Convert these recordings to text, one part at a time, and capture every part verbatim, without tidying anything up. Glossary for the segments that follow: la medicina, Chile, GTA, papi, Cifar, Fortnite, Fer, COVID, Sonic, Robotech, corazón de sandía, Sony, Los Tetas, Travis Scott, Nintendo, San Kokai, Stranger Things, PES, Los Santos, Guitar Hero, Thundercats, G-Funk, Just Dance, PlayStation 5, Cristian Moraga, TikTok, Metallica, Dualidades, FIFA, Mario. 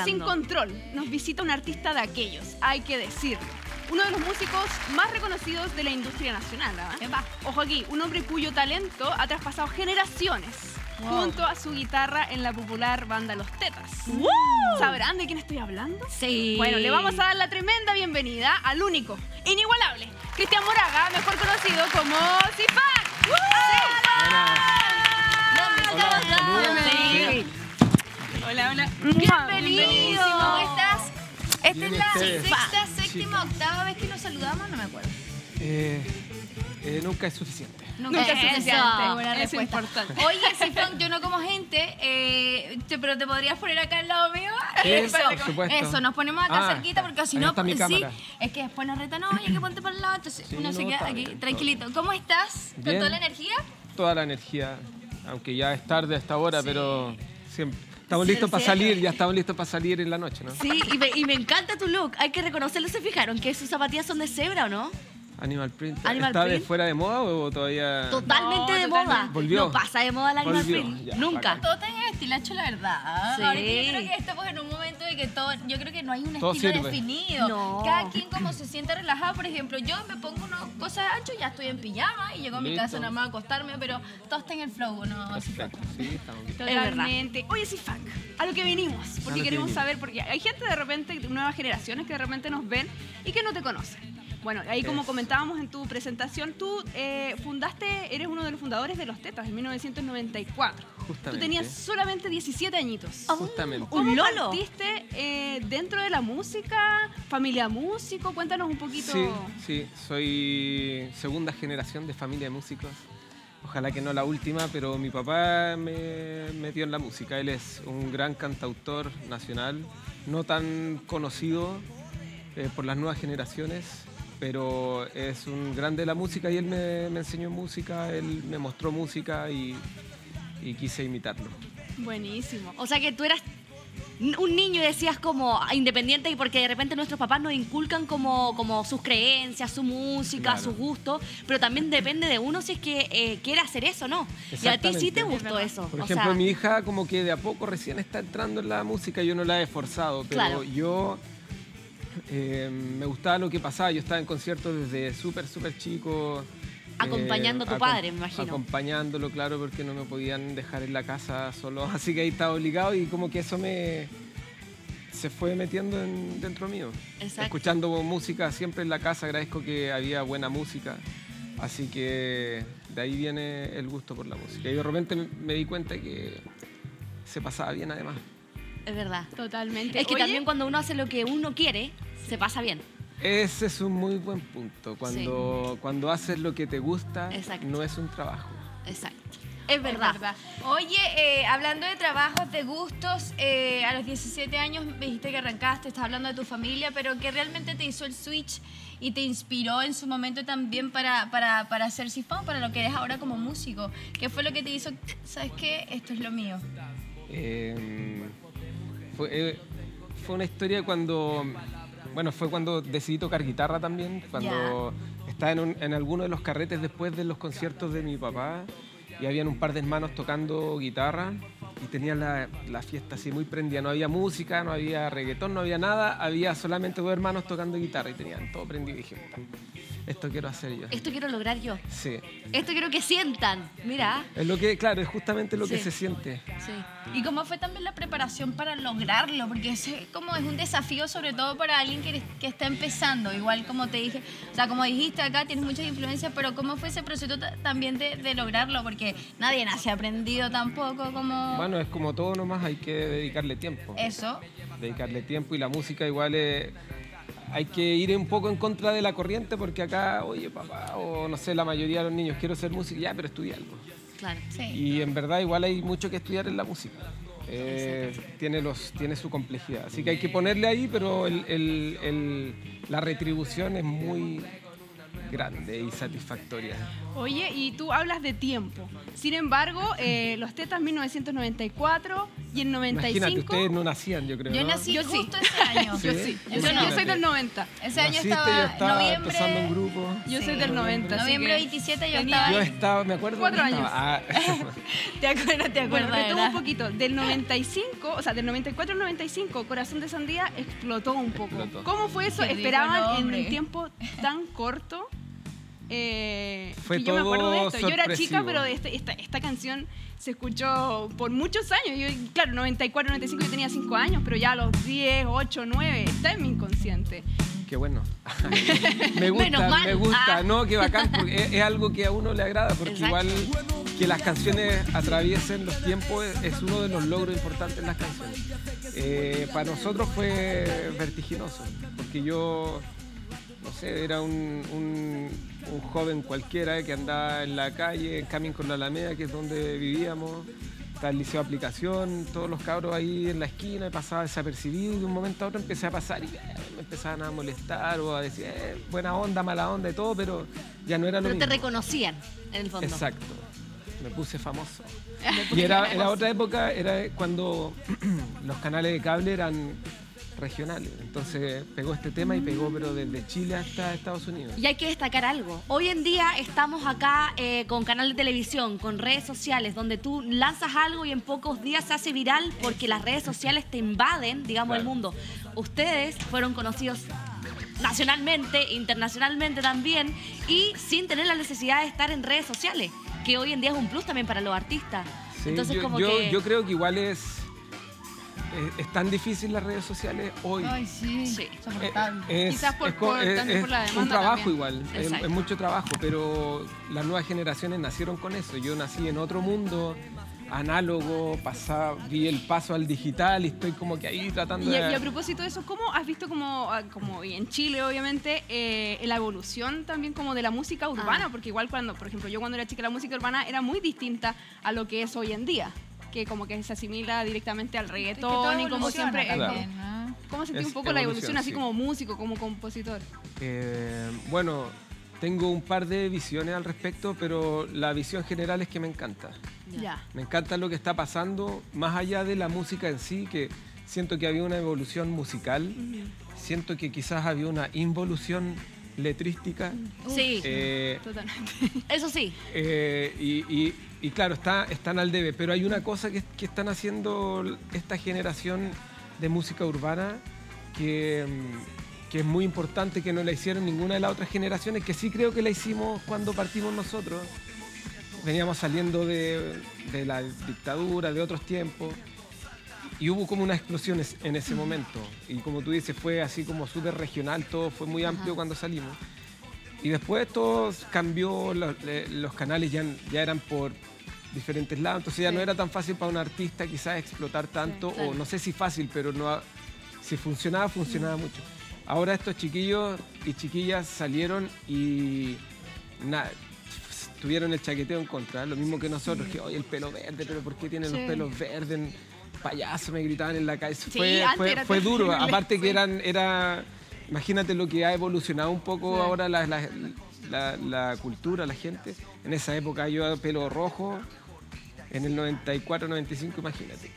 Están sin control. Nos visita un artista de aquellos, hay que decirlo. Uno de los músicos más reconocidos de la industria nacional, ¿eh? Ojo aquí, un hombre cuyo talento ha traspasado generaciones. Wow. Junto a su guitarra en la popular banda Los Tetas. Wow. ¿Sabrán de quién estoy hablando? Sí. Bueno, le vamos a dar la tremenda bienvenida al único, inigualable, Cristian Moraga, mejor conocido como Cifar. ¡Uh! ¡Hola! Hola, hola. Bienvenido. ¿Cómo estás? Esta es la sexta, séptima, octava vez que nos saludamos, no me acuerdo. Eh... Eh, nunca es suficiente. Nunca es suficiente. Eso, buena es respuesta. Importante. Oye, G-Funk, yo no como gente, eh, te, pero te podrías poner acá al lado mío. Eso, por supuesto. Eso, nos ponemos acá ah, cerquita porque si no, sí, cámara. Es que después nos retan, no, oye, que ponte para el lado. Entonces sí, uno no, se queda aquí, bien, tranquilito. ¿Cómo estás? ¿Con bien. toda la energía? Toda la energía, aunque ya es tarde hasta ahora, sí. pero siempre. Estamos sí, listos para salir, ya estamos listos para salir en la noche, ¿no? Sí, y me, y me encanta tu look. Hay que reconocerlo, ¿se fijaron? Que sus zapatillas son de cebra, ¿o no? Animal Print. Animal ¿Está Print? De fuera de moda o todavía...? Totalmente no, de total... moda. Volvió. No pasa de moda el Animal Volvió. Print. Ya, nunca. Todo tiene estilacho, la verdad. Sí. Ahora que yo creo que estamos en un momento de que todo... Yo creo que no hay un todo estilo sirve. definido. No. Cada quien como se siente relajado. Por ejemplo, yo me pongo unas cosas anchas, ya estoy en pijama y llego a mi Listo. casa nada más a acostarme, pero todo está en el flow, ¿no? Perfecto. Sí, estamos bien. Totalmente. Oye, sí, fuck. A lo que venimos. Porque queremos venimos. saber, porque hay gente de repente, nuevas generaciones que de repente nos ven y que no te conocen. Bueno, ahí como comentábamos en tu presentación, tú eh, fundaste, eres uno de los fundadores de Los Tetas en mil novecientos noventa y cuatro. Justamente. Tú tenías solamente diecisiete añitos. Justamente. Oh, ¿cómo partiste eh, dentro de la música? ¿Familia músico? Cuéntanos un poquito. Sí, sí, soy segunda generación de familia de músicos. Ojalá que no la última, pero mi papá me metió en la música. Él es un gran cantautor nacional, no tan conocido eh, por las nuevas generaciones, pero es un grande de la música y él me, me enseñó música, él me mostró música y, y quise imitarlo. Buenísimo. O sea que tú eras un niño y decías como independiente, y porque de repente nuestros papás nos inculcan como, como sus creencias, su música, claro. sus gustos, pero también depende de uno si es que eh, quiere hacer eso o no. Y a ti sí te gustó eso. Por ejemplo, o sea... mi hija como que de a poco recién está entrando en la música, yo no la he forzado, pero claro. yo... Eh, me gustaba lo que pasaba, yo estaba en conciertos desde súper, súper chico. Acompañando eh, a tu padre, me imagino. Acompañándolo, claro, porque no me podían dejar en la casa solo. Así que ahí estaba obligado y como que eso me se fue metiendo en, dentro mío. Exacto. Escuchando música siempre en la casa, agradezco que había buena música. Así que de ahí viene el gusto por la música. Y de repente me di cuenta que se pasaba bien además. Es verdad. Totalmente. Es que Oye, también cuando uno hace lo que uno quiere, se pasa bien. Ese es un muy buen punto. Cuando, sí. cuando haces lo que te gusta, Exacto. no es un trabajo. Exacto. Es verdad. Es verdad. Oye, eh, hablando de trabajos, de gustos, eh, a los diecisiete años me dijiste que arrancaste, estás hablando de tu familia, pero ¿qué realmente te hizo el switch y te inspiró en su momento también para, para, para hacer G-Funk, para lo que eres ahora como músico? ¿Qué fue lo que te hizo, sabes qué, esto es lo mío? Eh... Fue, fue una historia cuando, bueno, fue cuando decidí tocar guitarra también, cuando yeah. estaba en, un, en alguno de los carretes después de los conciertos de mi papá y habían un par de hermanos tocando guitarra y tenían la, la fiesta así muy prendida, no había música, no había reggaetón, no había nada, había solamente dos hermanos tocando guitarra y tenían todo prendido y dije, esto quiero hacer yo. Esto quiero lograr yo. Sí. Esto quiero que sientan. Mira. Es lo que, claro, es justamente lo sí. que se siente. Sí. ¿Y cómo fue también la preparación para lograrlo? Porque es como es un desafío, sobre todo para alguien que, que está empezando. Igual como te dije, o sea, como dijiste acá, tienes muchas influencias, pero ¿cómo fue ese proceso también de, de lograrlo? Porque nadie nace aprendido tampoco como... Bueno, es como todo nomás, hay que dedicarle tiempo. Eso. Dedicarle tiempo y la música igual es... Hay que ir un poco en contra de la corriente porque acá, oye papá, o no sé, la mayoría de los niños, quiero ser músico, ya, pero estudia algo. Claro, sí. Y en verdad igual hay mucho que estudiar en la música. Eh, tiene, los, tiene su complejidad. Así que hay que ponerle ahí, pero el, el, el, la retribución es muy... grande y satisfactoria. Oye, y tú hablas de tiempo. Sin embargo, eh, Los Tetas mil novecientos noventa y cuatro y el noventa y cinco... Imagínate, ustedes no nacían, yo creo. Yo nací ¿no? yo justo sí. ese año. ¿Sí? Yo sí. Yo, soy, yo soy del noventa. Ese año Naciste, estaba, yo estaba noviembre... empezando un grupo. Yo sí. soy del noventa. Noviembre veintisiete yo estaba... Yo estaba, me acuerdo... Cuatro años. Ah. Te acuerdas, te acuerdas. Bueno, tuvo un poquito. Del noventa y cinco, o sea, del noventa y cuatro al noventa y cinco, Corazón de Sandía explotó un poco. Explotó. ¿Cómo fue eso? Qué ¿Esperaban en un tiempo tan corto? Eh, Fue todo yo me acuerdo de esto. Yo era chica, pero de este, esta, esta canción se escuchó por muchos años. Yo, claro, noventa y cuatro, noventa y cinco, yo tenía cinco años, pero ya a los diez, ocho, nueve, está en mi inconsciente. Qué bueno. Me gusta, Menos mal. me gusta. Ah. No, qué bacán, porque es, es algo que a uno le agrada, porque Exacto. igual que las canciones atraviesen los tiempos es uno de los logros importantes en las canciones. Eh, para nosotros fue vertiginoso, porque yo... No sé, era un, un, un joven cualquiera que andaba en la calle, en Camin con la Alameda, que es donde vivíamos, está el Liceo de Aplicación, todos los cabros ahí en la esquina, pasaba desapercibido y de un momento a otro empecé a pasar y eh, me empezaban a molestar o a decir, eh, buena onda, mala onda y todo, pero ya no era lo pero mismo. Pero te reconocían, en el fondo. Exacto, me puse famoso. Me puse y era, era otra época, era cuando los canales de cable eran... regionales. Entonces pegó este tema y pegó pero desde Chile hasta Estados Unidos. Y hay que destacar algo. Hoy en día estamos acá eh, con canal de televisión, con redes sociales, donde tú lanzas algo y en pocos días se hace viral porque las redes sociales te invaden, digamos, claro. el mundo. Ustedes fueron conocidos nacionalmente, internacionalmente también y sin tener la necesidad de estar en redes sociales, que hoy en día es un plus también para los artistas. Sí, Entonces, yo, como yo, que... yo creo que igual es... Es tan difícil las redes sociales hoy. Ay, sí, sí. Es, Quizás por, es, por, es, también por la demanda. Es un trabajo también. igual, es, es mucho trabajo, pero las nuevas generaciones nacieron con eso. Yo nací en otro mundo análogo, pasaba, vi el paso al digital y estoy como que ahí tratando y, de... Y a propósito de eso, ¿cómo has visto como, como en Chile, obviamente, eh, la evolución también como de la música urbana? Ah. Porque igual cuando, por ejemplo, yo cuando era chica la música urbana era muy distinta a lo que es hoy en día. Que como que se asimila directamente al reggaetón y como siempre... Claro. Es, ¿no? ¿Cómo sentí un poco la evolución así sí. como músico, como compositor? Eh, bueno, tengo un par de visiones al respecto, pero la visión general es que me encanta. Ya. Me encanta lo que está pasando, más allá de la música en sí, que siento que había una evolución musical, mm. siento que quizás había una involución letrística. Sí, eh, totalmente. Eso sí. Eh, y... y Y claro, está, están al debe, pero hay una cosa que, que están haciendo esta generación de música urbana que, que es muy importante, que no la hicieron ninguna de las otras generaciones, que sí creo que la hicimos cuando partimos nosotros. Veníamos saliendo de, de la dictadura, de otros tiempos, y hubo como una explosión en ese momento. Y como tú dices, fue así como súper regional, todo fue muy amplio Ajá. cuando salimos. Y después todo cambió, los, los canales ya, ya eran por diferentes lados, entonces ya sí. no era tan fácil para un artista quizás explotar tanto, sí, claro. o no sé si fácil, pero no si funcionaba, funcionaba sí. mucho. Ahora estos chiquillos y chiquillas salieron y nada, tuvieron el chaqueteo en contra, lo mismo que nosotros, sí. que oye, el pelo verde, pero ¿por qué tienen sí. los pelos verdes? Payaso, me gritaban en la calle, sí, fue, fue, fue duro, aparte que eran... era Imagínate lo que ha evolucionado un poco sí. ahora la, la, la, la cultura, la gente. En esa época yo pelo rojo, en el noventa y cuatro, noventa y cinco, imagínate.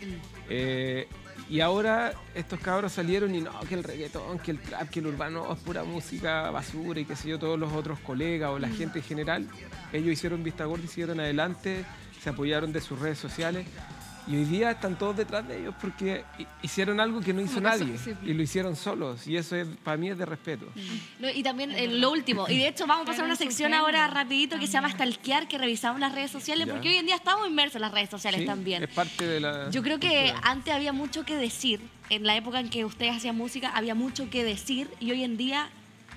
Eh, y ahora estos cabros salieron y no, que el reggaetón, que el trap, que el urbano es pura música, basura y qué sé yo, todos los otros colegas o la gente en general. Ellos hicieron vista gorda y siguieron adelante, se apoyaron de sus redes sociales. Y hoy día están todos detrás de ellos porque hicieron algo que no hizo nadie y lo hicieron solos. Y eso es, para mí es de respeto. No, y también eh, lo último. Y de hecho vamos a pasar a una sección ahora rapidito que se llama Stalkear, que revisamos las redes sociales ya. porque hoy en día estamos inmersos en las redes sociales sí, también. Es parte de la... Yo creo que cultura. Antes había mucho que decir. En la época en que ustedes hacían música había mucho que decir y hoy en día...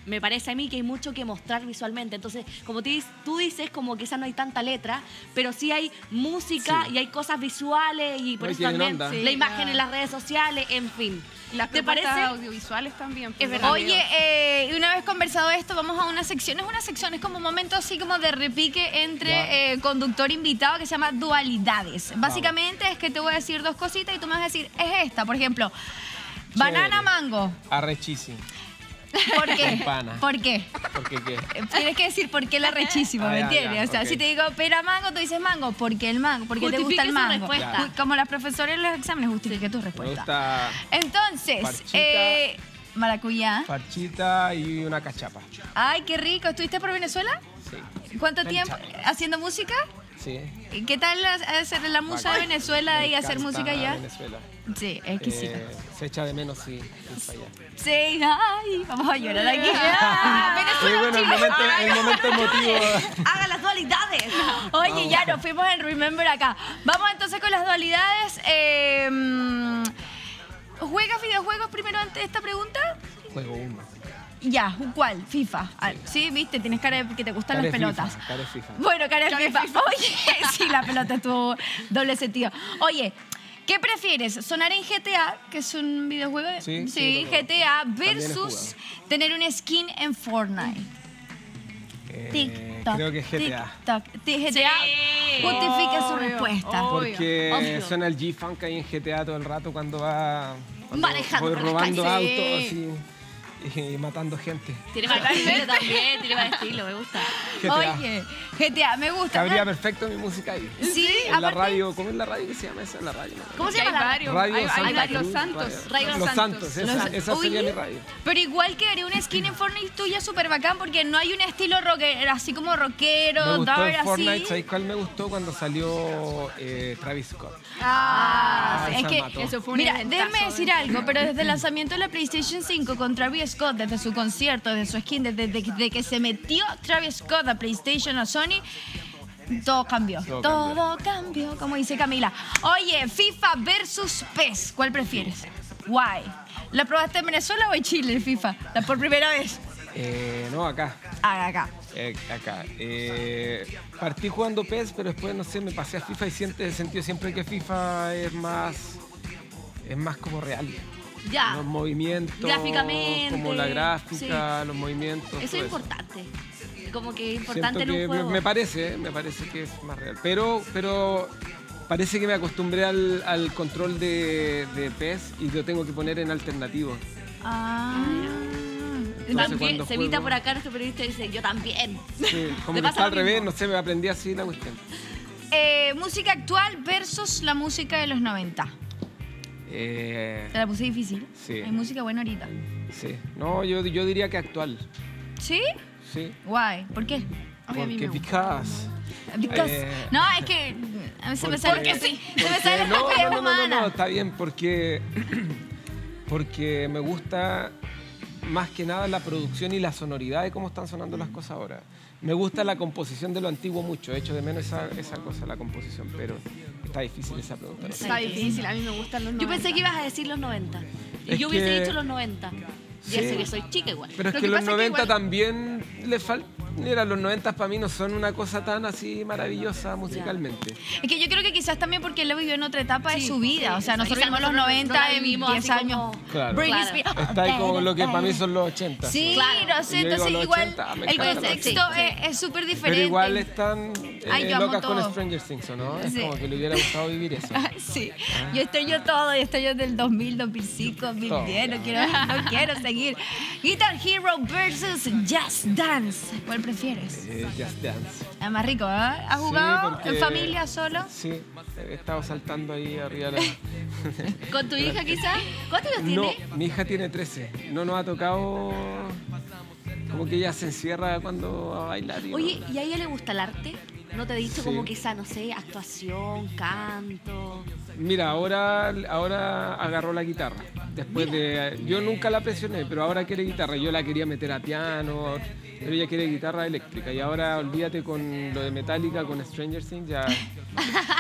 Me parece a mí que hay mucho que mostrar visualmente. Entonces, como te, tú dices, como quizás no hay tanta letra, pero sí hay música sí. y hay cosas visuales y por no, eso también sí, la imagen ya. en las redes sociales, en fin. Las ¿Te parece? Audiovisuales también. Pues, Oye, eh, una vez conversado esto, vamos a una sección. Es una sección, es como un momento así como de repique entre eh, conductor invitado que se llama dualidades. Wow. Básicamente es que te voy a decir dos cositas y tú me vas a decir, es esta, por ejemplo, Chévere. banana mango. Arrechísimo. ¿Por qué? Pana. ¿Por qué? ¿Por qué qué? Tienes que decir por qué la rechísima, ah, ¿me entiendes? Ya, o sea, okay. Si te digo, pera mango, tú dices mango. ¿Por qué el mango? ¿Por qué te gusta el mango? Respuesta. Como las profesoras en los exámenes, justifique tu respuesta. Entonces, parchita, eh, maracuyá. Parchita y una cachapa. Ay, qué rico. ¿Estuviste por Venezuela? Sí. ¿Cuánto el tiempo chavo. haciendo música? Sí. ¿Qué tal hacer la musa de Venezuela Me y hacer música allá? Venezuela. Sí, exquisito. Eh, se echa de menos, sí. Sí, ay, vamos a llorar aquí. Ah, sí, bueno, el momento, el momento emotivo. Haga las dualidades. Oye, vamos. Ya nos fuimos en Remember acá. Vamos entonces con las dualidades. Eh, ¿Juegas videojuegos primero antes de esta pregunta? Juego uno. Ya, ¿cuál? FIFA. Sí, ¿sí? ¿Viste? Tienes cara de que te gustan cara las pelotas. FIFA, cara de FIFA. Bueno, cara de cara FIFA. FIFA. Oye, sí, la pelota tuvo doble sentido. Oye, ¿qué prefieres? ¿Sonar en G T A, que es un videojuego? Sí, sí, sí G T A versus tener un skin en Fortnite. Eh, TikTok. Creo que es G T A. TikTok. G T A sí. Justifica obvio, su respuesta. Obvio. Porque obvio. Suena el G-Funk ahí en G T A todo el rato cuando va... Cuando manejando. Voy robando sí. autos así. Y matando gente. Tiene más estilo también, tiene más estilo, me gusta. G T A. Oye, G T A, me gusta. Cabría perfecto mi música ahí. Sí, en la radio, ¿cómo es la radio que se llama esa? En la radio. ¿no? ¿Cómo se llama? Radio, radio hay, Santa hay, Cruz, Santos. Radio, radio Los, Los Santos. Santos. Esa, Los, esa sería oye, mi radio. Pero igual quedaría una skin en Fortnite tuya súper bacán porque no hay un estilo rocker, así como rockero, me gustó dar, en Fortnite, así. ¿Sabes cuál me gustó? Cuando salió eh, Travis Scott. Ah, ah es que mató. Eso fue un Mira, déjenme decir algo, pero desde el lanzamiento de la PlayStation cinco con Travis Scott, desde su concierto, desde su skin, desde, desde, desde que se metió Travis Scott a PlayStation o Sony, todo cambió. Todo, todo cambió. cambió, como dice Camila. Oye, FIFA versus PES, ¿cuál prefieres? Guay. ¿La probaste en Venezuela o en Chile, FIFA? ¿La por primera vez? Eh, no, acá. Ah, acá. Eh, acá. Eh, partí jugando PES, pero después, no sé, me pasé a FIFA y siento, he sentido siempre que FIFA es más, es más como real. Ya. Los movimientos, gráficamente, como la gráfica, sí. los movimientos. Eso es importante. Eso. Como que es importante en un juego. Me, me parece, me parece que es más real. Pero, pero parece que me acostumbré al, al control de, de PES y lo tengo que poner en alternativo. Ah. Entonces, también, se juego... evita por acá nuestro periodista dice, yo también. Sí, como que está al revés, no sé, me aprendí así la cuestión. Eh, música actual versus la música de los noventa. Eh, ¿Te la puse difícil? Sí. Hay música buena ahorita. Sí. No, yo, yo diría que actual. ¿Sí? Sí. Guay. ¿Por qué? Porque because... Because... Eh, no, es que... Se me sale... Porque sí. Se me sale no, la no, no, no, no, no, está bien, porque... Porque me gusta más que nada la producción y la sonoridad de cómo están sonando las cosas ahora. Me gusta la composición de lo antiguo mucho, echo de menos esa, esa cosa, la composición, pero está difícil esa pregunta. Está difícil, a mí me gustan los noventa. Yo pensé que ibas a decir los noventa. Y yo hubiese que... dicho los noventa. Sí. Ya sé que soy chica igual. Pero es lo que, que los noventa que igual... también le falta. Mira, los noventas para mí no son una cosa tan así maravillosa musicalmente. Ya. Es que yo creo que quizás también porque él lo vivió en otra etapa sí, de su vida. Sí, o sea, nosotros vimos los noventa y vivimos diez años. Claro. Claro. Está ahí como lo que para mí son los ochenta. Sí, claro. No sé, entonces igual ochenta, el contexto es súper diferente. Pero igual están eh, Ay, locas con Stranger Things, ¿no? Sí. Es como que le hubiera gustado vivir eso. Sí, ah. yo estoy yo todo, yo estoy yo del dos mil, dos mil cinco, dos mil diez, todo, no, quiero, no quiero seguir. Guitar Hero versus Just Dance. ¿Cuál prefieres? Eh, Just Dance. Es más rico, ¿eh? ¿Has jugado sí, porque... en familia, solo? Sí, he estado saltando ahí arriba. La... ¿Con tu hija quizás? ¿Cuántos años tiene? No, mi hija tiene trece. No nos ha tocado... Como que ella se encierra cuando va a bailar. Y Oye, no... ¿y a ella le gusta el arte? ¿No te he dicho sí. como quizá, no sé, actuación, canto? Mira, ahora, ahora agarró la guitarra. Después Mira. de... Yo nunca la presioné, pero ahora quiere guitarra. Yo la quería meter a piano, pero ella quiere guitarra eléctrica. Y ahora, olvídate con lo de Metallica, con Stranger Things, ya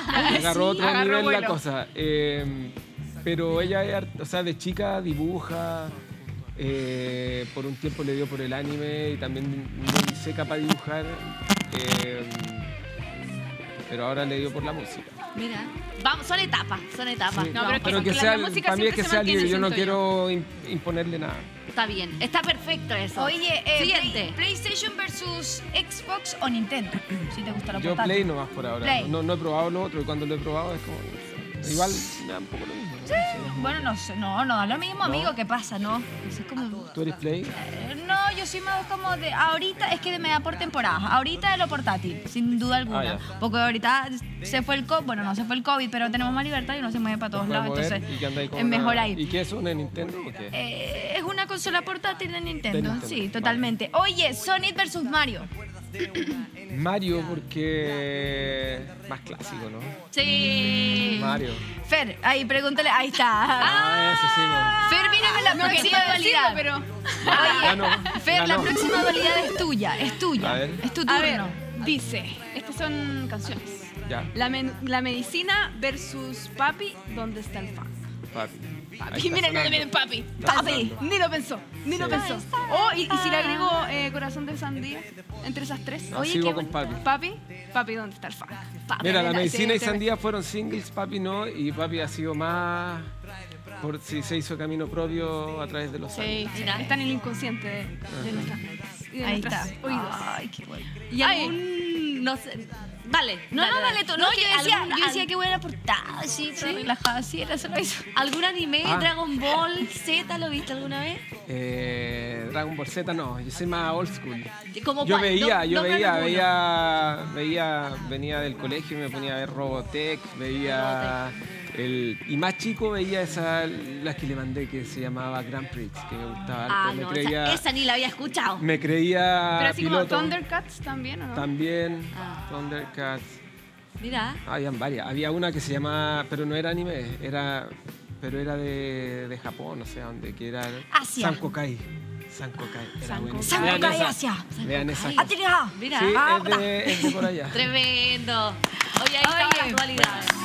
agarró sí, otro agarró nivel bueno. la cosa. Eh, pero ella, o sea, de chica dibuja... Eh, por un tiempo le dio por el anime y también no sé capaz de dibujar, eh, pero ahora le dio por la música. Mira, vamos, son etapas, son etapas. Sí, no, pero, pero que, que sea, la música para mí es que se sea libre, yo no quiero imponerle nada. Está bien, está perfecto eso. Oye, eh, siguiente. Play, PlayStation versus Xbox o Nintendo, si te gusta la portátil. Yo Play nomás por ahora, no, no he probado lo otro y cuando lo he probado es como... Igual me da un poco lo mismo. Sí. Bueno, no sé, no, no, lo mismo, amigo, ¿no? ¿Qué pasa? No, es como... ¿Tú eres play? No, yo soy más como de... Ahorita es que me da por temporadas. Ahorita es lo portátil, sin duda alguna. Ah, yeah. Porque ahorita se fue el COVID, bueno, no se fue el COVID, pero tenemos más libertad y uno se mueve para todos lados, entonces es mejor ahí. ¿Y qué es una Nintendo? Eh, es una consola portátil de Nintendo, de Nintendo. Sí, totalmente. Vale. Oye, Sonic versus Mario. Mario, porque más clásico, ¿no? Sí. Mario. Fer, ahí, pregúntale. Ahí está. Ah, eso sí, no. Fer, mírame la no, próxima no, dualidad. Pero... Oye, no, no. Fer, no, no. La próxima dualidad es tuya, es tuya. A ver. Es tu turno. A ver, dice, estas son canciones. Ya. La, me la medicina versus papi, ¿dónde está el funk? Papi. Papi, mira, no le viene papi. Papi. Ni lo pensó, ni sí. lo pensó. Oh, y, y si le agrego eh, corazón de sandía, entre esas tres. No, oye, ¿qué con papi? Papi, papi, ¿dónde está el funk? Mira, la medicina y sandía fueron singles, papi no, y papi ha sido más... Por si se hizo camino propio a través de los años. Sí, está en el inconsciente de, de nuestras mentes y de ahí nuestras está. Oídos. Ay, qué bueno. Y algún... no sé... Dale. No, dale, no, dale. Tú, no, yo decía, algún, yo decía al... que buena portada, así, ¿sí? Relajada, así, era solo eso. ¿Algún anime? Ah. ¿Dragon Ball Z lo viste alguna vez? Eh, Dragon Ball Z no, yo soy más old school. ¿Cómo yo cuál? veía, no, yo no veía, veía, veía, venía del colegio y me ponía a ver Robotech, veía... Robotech. El, y más chico veía esa, la que le mandé, que se llamaba Grand Prix, que me gustaba. Ah, me no, creía, esa, esa ni la había escuchado. Me creía Pero así piloto. Como Thundercats también, ¿o no? También, ah. Thundercats. Mira. Habían varias. Había una que se llamaba, pero no era anime, era, pero era de, de Japón, no sé dónde, que era... Asia. San Kokai. San Kokai. San Kokai, San Kokai Asia. Vean esa. ¡Atira! Mira. Sí, ah, es, de, es de por allá. Tremendo. Oye, ahí están las dualidades.